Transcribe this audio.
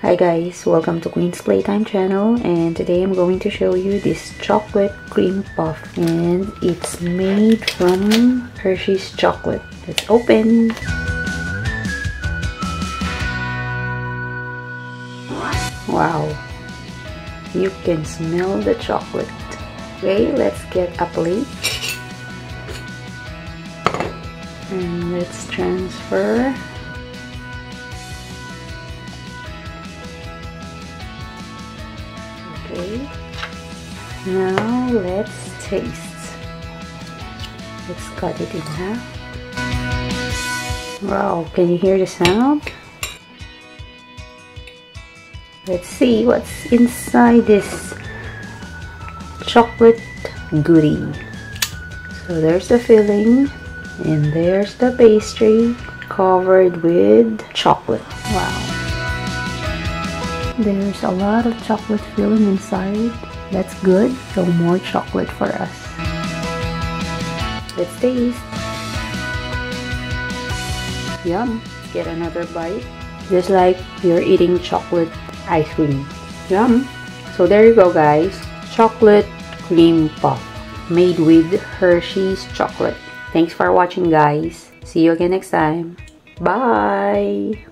Hi guys, welcome to Cwin's Playtime Channel, and today I'm going to show you this chocolate cream puff, and it's made from Hershey's chocolate. Let's open! Wow! You can smell the chocolate. Okay, let's get a plate and let's transfer. Okay, now let's taste. Let's cut it in half. Wow, can you hear the sound? Let's see what's inside this chocolate goodie. So there's the filling and there's the pastry covered with chocolate. Wow. There's a lot of chocolate filling inside. That's good, so more chocolate for us. Let's taste. Yum, get another bite. Just like you're eating chocolate ice cream. Yum. So there you go guys, chocolate cream puff made with Hershey's chocolate. Thanks for watching guys. See you again next time. Bye.